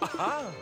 Aha!